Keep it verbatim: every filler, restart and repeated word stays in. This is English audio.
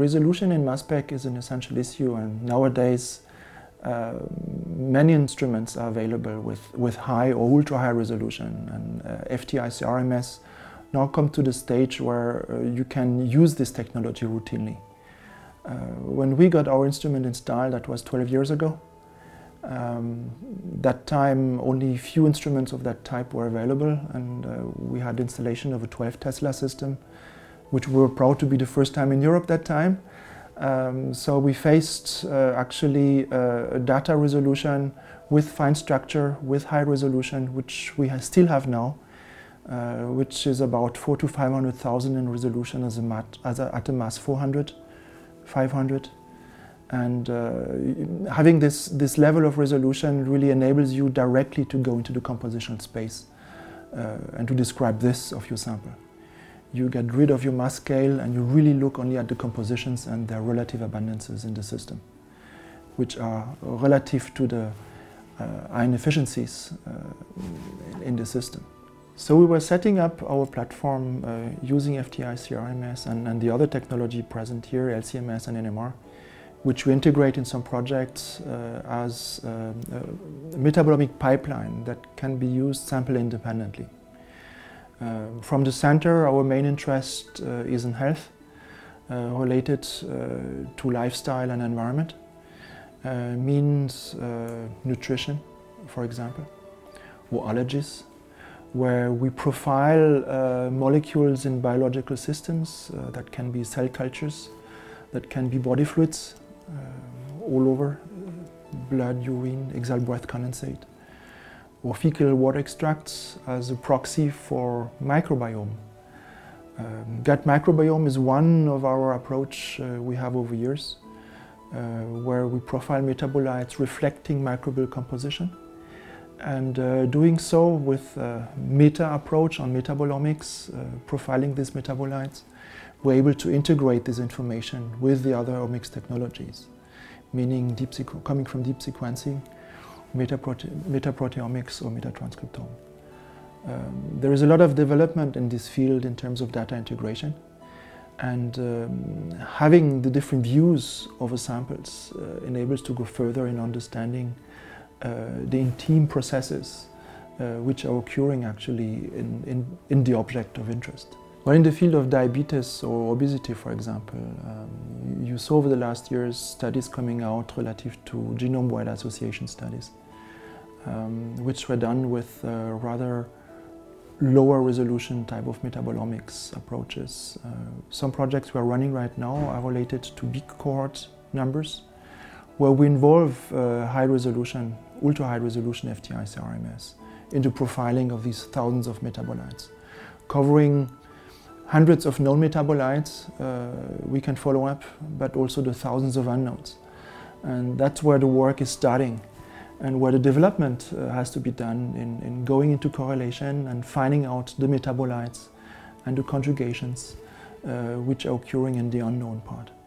resolution in mass spec is an essential issue, and nowadays uh, many instruments are available with, with high or ultra-high resolution, and uh, F T I C R M S now come to the stage where uh, you can use this technology routinely. Uh, when we got our instrument installed, that was twelve years ago. Um, that time only few instruments of that type were available, and uh, we had installation of a twelve Tesla system, which we were proud to be the first time in Europe that time. Um, so we faced uh, actually uh, data resolution with fine structure, with high resolution, which we ha still have now, uh, which is about four to five hundred thousand in resolution as a mat as a, at a mass four hundred, five hundred. And uh, having this, this level of resolution really enables you directly to go into the composition space uh, and to describe this of your sample. You get rid of your mass scale and you really look only at the compositions and their relative abundances in the system, which are relative to the uh, ion efficiencies uh, in the system. So we were setting up our platform uh, using F T I C R M S and, and the other technology present here, L C M S and N M R. Which we integrate in some projects uh, as uh, a metabolomic pipeline that can be used sample independently. Uh, from the center, our main interest uh, is in health, uh, related uh, to lifestyle and environment, uh, means uh, nutrition, for example, or allergies, where we profile uh, molecules in biological systems uh, that can be cell cultures, that can be body fluids, Uh, all over, uh, blood, urine, exhaled breath condensate, or fecal water extracts as a proxy for microbiome. Um, gut microbiome is one of our approach uh, we have over years, uh, where we profile metabolites reflecting microbial composition, and uh, doing so with a meta approach on metabolomics, uh, profiling these metabolites. We're able to integrate this information with the other omics technologies, meaning deep coming from deep sequencing, metaprote metaproteomics or metatranscriptome. Um, there is a lot of development in this field in terms of data integration, and um, having the different views of samples uh, enables to go further in understanding uh, the intime processes uh, which are occurring actually in, in, in the object of interest. Well, in the field of diabetes or obesity, for example, um, you saw over the last years studies coming out relative to genome-wide association studies, um, which were done with uh, rather lower resolution type of metabolomics approaches. Uh, some projects we are running right now are related to big cohort numbers, where we involve uh, high resolution, ultra-high resolution F T I C R M S into profiling of these thousands of metabolites, covering hundreds of known metabolites uh, we can follow up, but also the thousands of unknowns. And that's where the work is starting and where the development uh, has to be done in, in going into correlation and finding out the metabolites and the conjugations uh, which are occurring in the unknown part.